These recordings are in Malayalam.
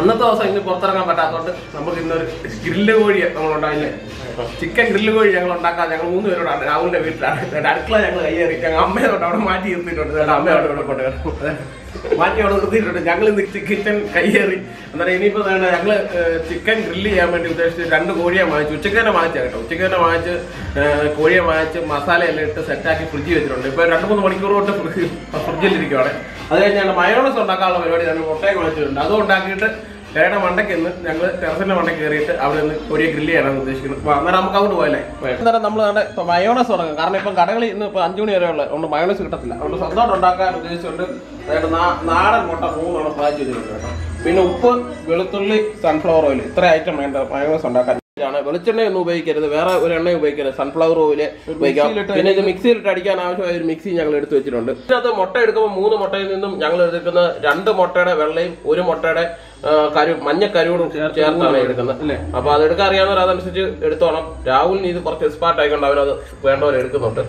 അന്നത്തെ ദിവസം ഇന്ന് പുറത്തിറങ്ങാൻ പറ്റാത്തതുകൊണ്ട് നമുക്ക് ഇന്നൊരു ഗ്രില്ല് കോഴി നമ്മളുണ്ടായില്ലേ, ചിക്കൻ ഗ്രില്ല് കോഴി ഞങ്ങൾ ഉണ്ടാക്കാൻ ഞങ്ങൾ 3 പേരോടാണ്. രാഹുലിന്റെ വീട്ടിലാണ്. അടുക്കള ഞങ്ങൾ കയ്യേറി ഞങ്ങൾ അമ്മയോട് അവിടെ മാറ്റി നിർത്തിയിട്ടുണ്ട്. അമ്മയോട് ഇവിടെ കൊണ്ട് മാറ്റി അവിടെ നിർത്തിയിട്ടുണ്ട്. ഞങ്ങൾ ഇന്ന് കിച്ചൺ കയ്യേറി. അന്നേരം ഇനിയിപ്പോൾ ഞങ്ങൾ ചിക്കൻ ഗ്രില്ല് ചെയ്യാൻ വേണ്ടി ഉദ്ദേശിച്ച് 2 കോഴിയെ വാങ്ങിച്ചു. ഉച്ചക്കനെ വാങ്ങിച്ചാൽ കേട്ടോ. ഉച്ചക്കനെ വാങ്ങിച്ച് കോഴിയെ വാങ്ങിച്ച് മസാലയെല്ലാം ഇട്ട് സെറ്റാക്കി ഫ്രിഡ്ജ് വെച്ചിട്ടുണ്ട്. ഇപ്പോൾ 2-3 മണിക്കൂർ കൊണ്ട് ഫ്രിഡ്ജിലിരിക്കുവാണ്. അത് കഴിഞ്ഞാൽ മയോണസ് ഉണ്ടാക്കാനുള്ള പരിപാടി ഞങ്ങൾ മുട്ടയൊക്കെ വാങ്ങിച്ചിട്ടുണ്ട്. അത് ഉണ്ടാക്കിയിട്ട് ചേട്ട മണ്ടയ്ക്ക് നിന്ന് ഞങ്ങൾ ടെറസിന്റെ മണ്ടയ്ക്ക് കയറിയിട്ട് അവിടെ നിന്ന് കോഴിയെ ഗ്രില്ല് ചെയ്യാനാണ് ഉദ്ദേശിക്കുന്നത്. അന്നേരം നമുക്ക് അങ്ങോട്ട് പോയല്ലേ. അന്നേരം നമ്മൾ ഇപ്പൊ മയോണസ് തുടങ്ങും. കാരണം ഇപ്പം കടകളിൽ ഇന്ന് ഇപ്പൊ 5 മണി വരെ ഉള്ളത് കൊണ്ട് മയോണസ് കിട്ടത്തില്ല. അതുകൊണ്ട് സ്വന്തമായിട്ട് ഉണ്ടാക്കാൻ ഉദ്ദേശിച്ചുകൊണ്ട് നാടൻ മുട്ട 3 പാച്ച് ചെയ്തിട്ടുണ്ട് കേട്ടോ. പിന്നെ ഉപ്പ്, വെളുത്തുള്ളി, സൺഫ്ലവർ ഓയിൽ, ഇത്ര ഐറ്റം വേണ്ട മയോണസ് ഉണ്ടാക്കാൻ. വെളിച്ചെണ്ണ ഒന്നും ഉപയോഗിക്കരുത്, വേറെ ഒരു എണ്ണ ഉപയോഗിക്കരുത്. സൺഫ്ലവർ ഓയില് ഉപയോഗിക്കാം. പിന്നെ ഇത് മിക്സിയിലിട്ട് അടിക്കാൻ ആവശ്യമായ ഒരു മിക്സി ഞങ്ങൾ എടുത്തു വെച്ചിട്ടുണ്ട്. ഇതിനകത്ത് മുട്ട എടുക്കുമ്പോൾ 3 മുട്ടയിൽ നിന്നും ഞങ്ങൾ എടുക്കുന്ന 2 മുട്ടയുടെ വെള്ളയും 1 മുട്ടയുടെ കരു മഞ്ഞക്കരുവും ചേർത്താണ് എടുക്കുന്നത്. അപ്പൊ അതെടുക്കാൻ അറിയാവുന്നവർ അതനുസരിച്ച് എടുത്തോണം. രാഹുലിന് ഇത് കുറച്ച് എക്സ്പേർട്ട് ആയിക്കൊണ്ട് അവരത് വേണ്ടവരെ എടുക്കുന്നുണ്ട്.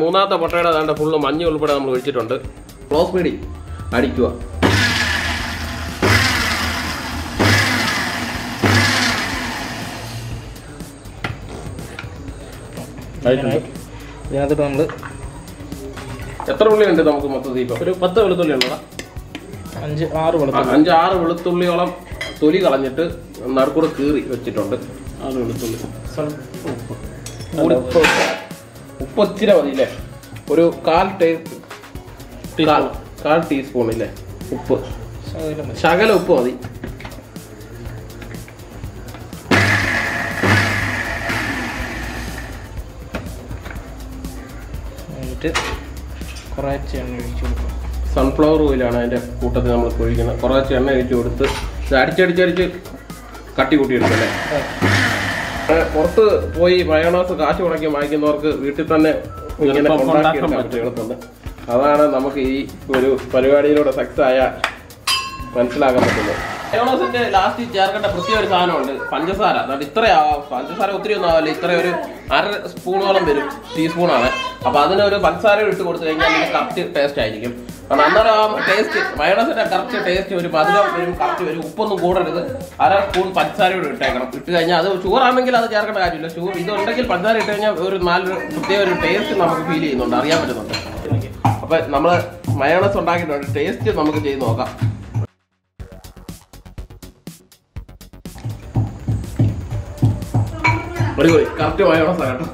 മൂന്നാമത്തെ മുട്ടയുടെ താണ്ട ഫുള്ള് മഞ്ഞ ഉൾപ്പെടെ നമ്മൾ ഒഴിച്ചിട്ടുണ്ട്. ക്ലോസ് പിടി അടിക്കുക. ഇതിനകത്തിട്ട് നമ്മൾ എത്ര ഉള്ളി ഉണ്ട് നമുക്ക് മൊത്തത്തിൽ? ഇപ്പം ഒരു 10 വെളുത്തുള്ളി ഉള്ളതാ. 5-6 വെളുത്തുള്ളിയോളം തൊലി കളഞ്ഞിട്ട് നടുക്കൂടെ കീറി വെച്ചിട്ടുണ്ട്. 6 വെളുത്തുള്ളി. ഉപ്പ് ഒത്തിരി മതിയില്ലേ, ഒരു കാൽ ടീസ്പൂൺ ഇല്ലേ ഉപ്പ്, ശകല ഉപ്പ് മതി. കുറച്ച് എണ്ണ ഒഴിച്ചു കൊടുക്കാം. സൺഫ്ലവർ ഓയിലാണ് അതിൻ്റെ കൂട്ടത്തിൽ നമ്മൾ ഒഴിക്കുന്നത്. കുറച്ച് എണ്ണ ഒഴിച്ചു കൊടുത്ത് ഇത് അടിച്ചടിച്ചടിച്ച് കട്ടി കൂട്ടിയെടുക്കല്ലേ. പുറത്ത് പോയി മയോണൈസ് കാശ് മുടക്കി വാങ്ങിക്കുന്നവർക്ക് വീട്ടിൽ തന്നെ ഇങ്ങനെ എളുപ്പമുണ്ട്. അതാണ് നമുക്ക് ഈ ഒരു പരിപാടിയിലൂടെ സക്സസ് ആയാൽ മനസ്സിലാക്കാൻ പറ്റുന്നത്. മയോണൈസിന്റെ ലാസ്റ്റ് ചേർക്കേണ്ട പ്രത്യേക ഒരു സാധനമുണ്ട്, പഞ്ചസാര. അതുകൊണ്ട് പഞ്ചസാര ഒത്തിരി ഒന്നും ആവില്ല. ഇത്ര ഒരു 1/2 സ്പൂണോളം വരും, ടീസ്പൂണാണ്. അപ്പൊ അതിനൊരു പഞ്ചസാര ഇട്ട് കൊടുത്തു കഴിഞ്ഞാൽ അതിന് കറക്റ്റ് ടേസ്റ്റ് ആയിരിക്കും. കാരണം അന്നേരം ആ ടേസ്റ്റ് മയോണൈസിന്റെ കറക്റ്റ് ടേസ്റ്റ് ഒരു മധുരം വരും, കറക്റ്റ് വരും. ഉപ്പൊന്നും കൂടരുത്. 1/2 സ്പൂൺ പഞ്ചസാരയോട് ഇട്ടേക്കണം. ഇട്ട് കഴിഞ്ഞാൽ അത് ഷുഗറാണെങ്കിൽ അത് ചേർക്കേണ്ട കാര്യമില്ല. ഷുഗർ ഇതുണ്ടെങ്കിൽ പഞ്ചസാര ഇട്ട് കഴിഞ്ഞാൽ ഒരു പ്രത്യേക ഒരു ടേസ്റ്റ് നമുക്ക് ഫീൽ ചെയ്യുന്നുണ്ട്, അറിയാൻ പറ്റുന്നുണ്ട്. അപ്പൊ നമ്മൾ മയോണൈസ് ഉണ്ടാക്കിയിട്ടുണ്ട്. ടേസ്റ്റ് നമുക്ക് ചെയ്ത് നോക്കാം. കറക്റ്റ് മയോണൈസ് കേട്ടോ.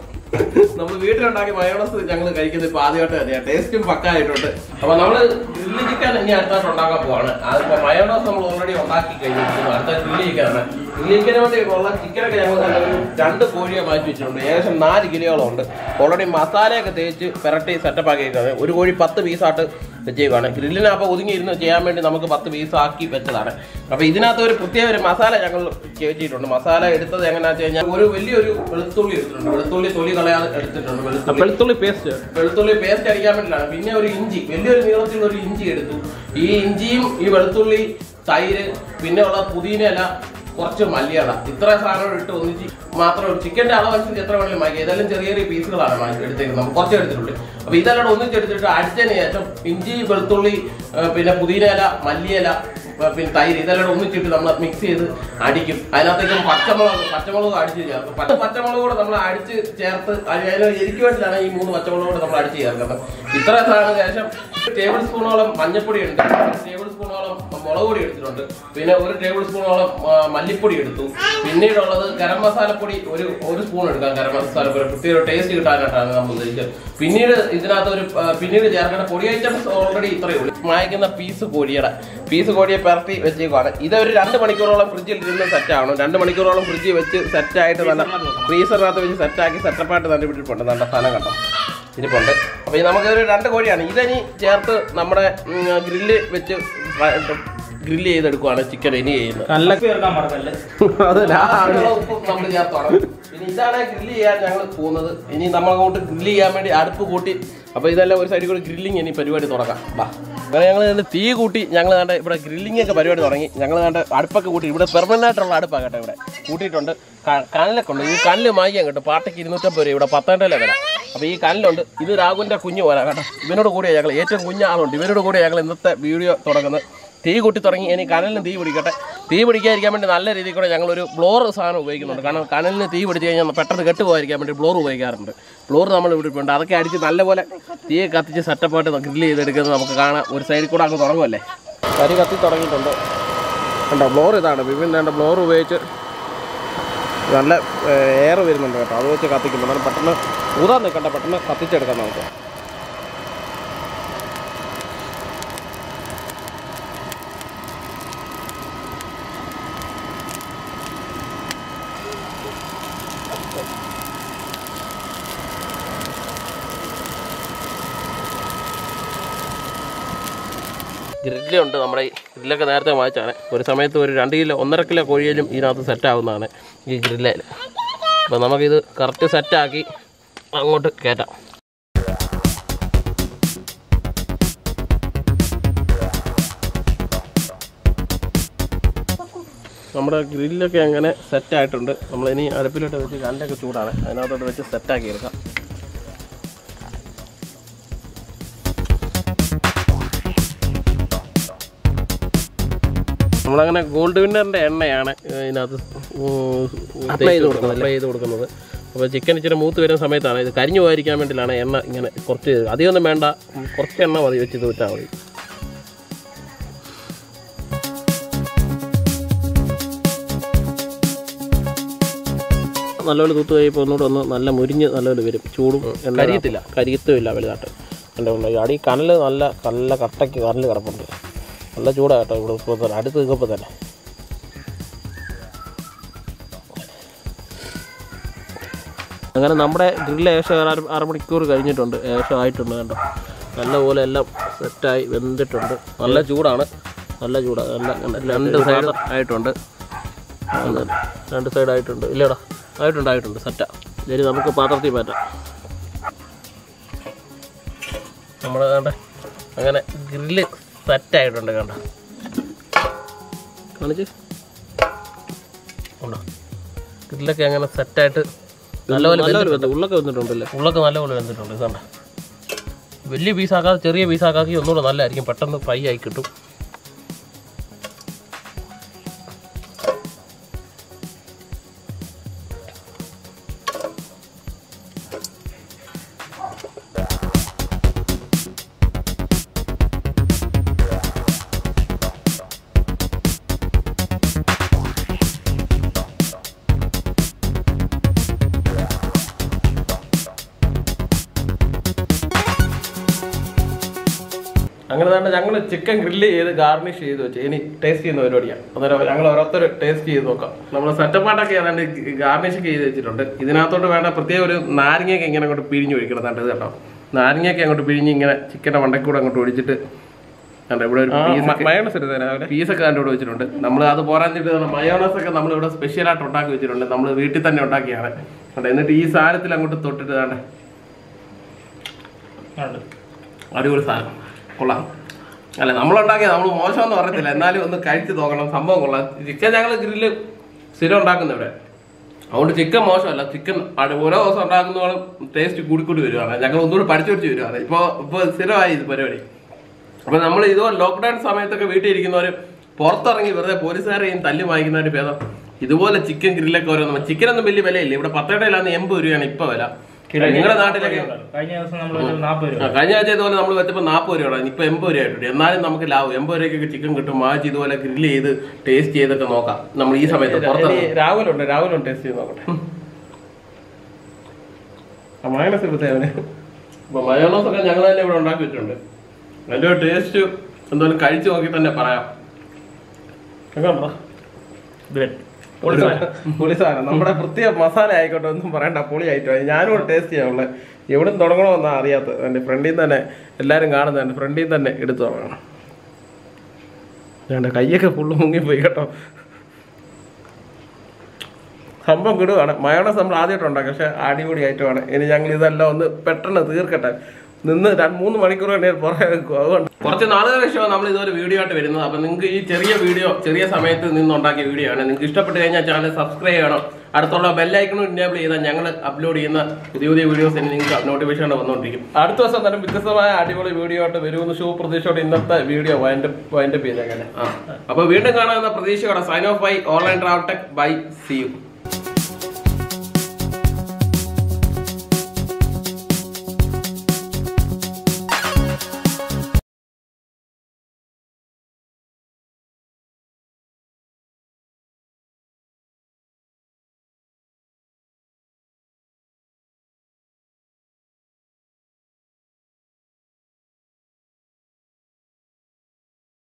നമ്മൾ വീട്ടിലുണ്ടാക്കി മയോണൈസ് ഞങ്ങൾ കഴിക്കുന്നത് ഇപ്പൊ ആദ്യമായിട്ട് തന്നെയാണ്. ടേസ്റ്റും പക്കായിട്ടുണ്ട്. അപ്പൊ നമ്മള് ഗ്രില്ല് ചിക്കൻ ഇനി അടുത്തായിട്ട് ഉണ്ടാക്കാൻ പോവാണ്. അതിപ്പോ മയോണൈസ് നമ്മൾ ഓൾറെഡി ഉണ്ടാക്കി കഴിഞ്ഞിരിക്കുന്നു. അടുത്ത ഗ്രില്ല് ചിക്കനാണ്. ഗ്രില്ല് ചിക്കന് വേണ്ടി ഉള്ള ചിക്കനൊക്കെ ഞങ്ങൾ 2 കോഴിയെ മാറ്റി വെച്ചിട്ടുണ്ട്. ഏകദേശം 4 കിലോയോളം ഉണ്ട്. ഓൾറെഡി മസാലയൊക്കെ തേച്ച് പെരട്ടി സെറ്റപ്പ് ആക്കിയിരിക്കുകയാണ്. ഒരു കോഴി 10 പീസായിട്ട് വെച്ചേക്കാണ്. ഗ്രില്ലിന് അപ്പോൾ ഒതുങ്ങിയിരുന്ന് ചെയ്യാൻ വേണ്ടി നമുക്ക് 10 പീസാക്കി വെച്ചതാണ്. അപ്പോൾ ഇതിനകത്ത് ഒരു പ്രത്യേക ഒരു മസാല ഞങ്ങൾ ചേച്ചിട്ടുണ്ട്. മസാല എടുത്തത് എങ്ങനെയാണെന്ന് വെച്ച് കഴിഞ്ഞാൽ ഒരു വലിയൊരു വെളുത്തുള്ളി എടുത്തിട്ടുണ്ട്. വെളുത്തുള്ളി തൊലി കളയാതെ എടുത്തിട്ടുണ്ട്. വെളുത്തുള്ളി പേസ്റ്റ് അടിക്കാൻ വേണ്ടിയിട്ടാണ്. പിന്നെ ഒരു ഇഞ്ചി, വലിയൊരു നീളത്തിലുള്ള ഒരു ഇഞ്ചി എടുത്തു. ഈ ഇഞ്ചിയും ഈ വെളുത്തുള്ളി, തൈര്, പിന്നെ ഉള്ള പുതിനയില, കുറച്ച് മല്ലിയില, ഇത്ര സാധനം ഇട്ട് ഒന്നിച്ച് മാത്രമേ ഉള്ളൂ. ചിക്കൻ്റെ അളവനുസരിച്ച് എത്ര വേണമെങ്കിലും വാങ്ങി. ഏതായാലും ചെറിയ ചെറിയ പീസുകളാണ് എടുത്തേക്കുന്നത്. നമുക്ക് കുറച്ച് എടുത്തിട്ടുള്ളൂ. അപ്പോൾ ഇതെല്ലാം ഒന്നിച്ചെടുത്തിട്ട് അടിച്ചതിന് ശേഷം ഇഞ്ചി, വെളുത്തുള്ളി, പിന്നെ പുതിനയില, മല്ലിയില, പിന്നെ തൈര്, ഇതെല്ലാം ഒന്നിച്ചിട്ട് നമ്മൾ മിക്സ് ചെയ്ത് അടിക്കും. അതിനകത്തേക്കും പച്ചമുളക് അടിച്ച് ചേർക്കും. 10 പച്ചമുളക് കൂടെ നമ്മൾ അടിച്ച് ചേർത്ത് അതിന് എനിക്ക് വേണ്ടിയിട്ടാണ് ഈ 3 പച്ചമുളക് കൂടെ നമ്മൾ അടിച്ച് ചേർക്കുന്നത്. ഇത്ര സാധനം ശേഷം tablespoon Manjapudi, tablespoon of Molodi, we never tablespoon of Malipudi, we need all other Karamasala pudi or spoon at Karamasala to taste your Tana. We need another pinna jargon of 40 items already through. Mike in the piece of Godia party, which you got either under Manicola of Frigid River Sacha, under Manicola of Frigid, which is Sacha, Freezer, which is Sacha, Satapata, and the Sanagata. We have to go to the chicken. We have to We can't learn either Agunda Kunya or we don't go to Yagle, H. Kunya, or we don't go to Yagle, the video Toragana. They go to Torang any canal and they would get and all the Yangle, blow son away on the canal, canal, they would get on the pattern get to where you to blow away. Blow them would be on dark carriages and level. They got the set apart and the grill that is of Kana would say Kuraka Torangole. Tarikati Torang and a blower is out of even and a blower away. Air will not always a Catholic partner. Uda the Catapatna Catholic. Gridley on the Amray, like an Arthur Macha, or some until on the Corium in other Satana. You gridley. Banamaki, Cartes Sataki, I want to get up. Amra Grilla Kangana, Satat under Amlani, a repeated with the Antaka, another which is Sataki. Gold winner and another chicken move to Sametana, the Carino Ericam and Lana Corte, Adio the Manda, Cortana, which is the tower. A lot of good people, not on the Murin, a lot of Churum and Caritilla, Carito Lavella, and on the Yadi Canal, Allah, Kalla, Kataki, Arla. All the joda ata idu podan aduthu idu podan angana nammade grill ayesha 6 manikkoor kaniyittund ayesha aayittundu kando nalla pole ella set aayi vendittundu nalla joda rendu side aayittundu rendu side aayittundu illada aayittundu set aayi namukku paatrathil paata nammada kanda angana grill set ആയിട്ട് ഉണ്ട് കണ്ടോ കാണിച്ചേ കണ്ടോ ഇതിലൊക്കെ അങ്ങനെ സെറ്റ് ആയിട്ട് നല്ലപോലെ വെന്തിട്ടുണ്ട് ഉള്ളൊക്കെ വെന്തിട്ടുണ്ടല്ലേ ഉള്ളൊക്കെ നല്ലപോലെ വെന്തിട്ടുണ്ട് കണ്ടോ വലിയ പീസ് ആക്കാതെ ചെറിയ പീസ് ആക്കി ഒന്നുകൂടെ നല്ലതായിരിക്കും പെട്ടെന്ന് ഫ്രൈ ആയി കിട്ടും Chicken grill garnish is any tasty in the area. Another tasty is okay. Number Satapataka and garnish is another one of the Narnia can go to Pirinuric. Narnia can go to Pirinuric, chicken and undercoat and I would mayonnaise and piece of canto. Namla the Boran is a mayonnaise and number of special attack which is number of Vitit and Yotaki. And then the teas are the language to I am not talking about motion or the Lanali on the Kaiti dog on Samogola. The Kazaka grill sit on Dagan the bread. I want to chicken motion, chicken, and also Dagan taste good. I go to Pachu. For Sira is very. When Amala is locked and some other committee, Porta and the police are in Talimaginary feather. It was a chicken grill or chicken and the Billy Valley, lived a potato and the Emperor and Ipavella. നിങ്ങളുടെ നാട്ടിലൊക്കെ കഴിഞ്ഞ ദിവസം നമ്മൾ കഴിഞ്ഞ ആഴ്ച ഇതുപോലെ നമ്മൾ വെച്ചപ്പോൾ 40 രൂപയാണ്, ഇപ്പൊ 80 രൂപയായിട്ടുണ്ട്. എന്നാലും നമുക്ക് ലാഭം 80 രൂപയ്ക്കൊക്കെ ചിക്കൻ കിട്ടും. മാച്ച് ഇതുപോലെ ഗ്രില്ല് ചെയ്ത് ടേസ്റ്റ് ചെയ്തൊക്കെ നോക്കാം. നമ്മൾ ഈ സമയത്ത് രാവിലെ ഉണ്ട് ടേസ്റ്റ് ചെയ്ത് നോക്കട്ടെ. മയോണൈസ് ഒക്കെ ഞങ്ങൾ തന്നെ ഇവിടെ ഉണ്ടാക്കി വെച്ചിട്ടുണ്ട്. അതിൻ്റെ ടേസ്റ്റ് എന്തായാലും കഴിച്ചു നോക്കി തന്നെ പറയാം. പുളിസാധനം നമ്മുടെ പ്രത്യേക മസാല ആയിക്കോട്ടെ, ഒന്നും പറയണ്ട, പുളിയായിട്ടോ. ഞാനും ടേസ്റ്റ് ചെയ്യാനുള്ളത് എവിടെ നിന്ന് തുടങ്ങണമെന്നാണ് അറിയാത്തത്. എൻ്റെ ഫ്രണ്ടിൽ തന്നെ എല്ലാവരും കാണുന്നതിൻ്റെ ഫ്രണ്ടിൽ തന്നെ എടുത്തു തുടങ്ങണം. ഞാൻ കയ്യൊക്കെ ഫുള്ള് മുങ്ങിപ്പോയി കേട്ടോ. സംഭവം കിടുവാണ്. മയോണൈസ് നമ്മൾ ആദ്യമായിട്ട് ഉണ്ടാക്കാം, പക്ഷെ അടിപൊളിയായിട്ടുമാണ്. ഇനി ഞങ്ങൾ ഇതെല്ലാം ഒന്ന് പെട്ടെന്ന് തീർക്കട്ടെ. നിന്ന് 3 മണിക്കൂർ തന്നെ പുറകെ വെക്കും. അതുകൊണ്ട് കുറച്ച് നാളുകൾ ശേഷം നമ്മൾ ഇതൊരു വീഡിയോ ആയിട്ട് വരുന്നത്. അപ്പം നിങ്ങൾക്ക് ഈ ചെറിയ സമയത്ത് നിന്നുണ്ടാക്കിയ വീഡിയോ ആണ്. നിങ്ങൾക്ക് ഇഷ്ടപ്പെട്ട് കഴിഞ്ഞാൽ ചാനൽ സബ്സ്ക്രൈബ് ചെയ്യണം. അടുത്തുള്ള ബെല്ലൈക്കണും എനേബിൾ ചെയ്താൽ ഞങ്ങൾ അപ്ലോഡ് ചെയ്യുന്ന പുതിയ പുതിയ വീഡിയോസ് തന്നെ നിങ്ങൾക്ക് നോട്ടിഫിക്കേഷൻ വന്നുകൊണ്ടിരിക്കും. അടുത്ത ദിവസം തന്നെ വ്യത്യസ്തമായ അടിപൊളി വീഡിയോ ആയിട്ട് വരുമെന്ന് പ്രതീക്ഷയോടെ ഇന്നത്തെ വീഡിയോ വൈൻഡപ്പ് ചെയ്തേക്കാം. അപ്പോൾ വീണ്ടും കാണാവുന്ന പ്രതീക്ഷയോടെ sign off by online travel tech bye. See U.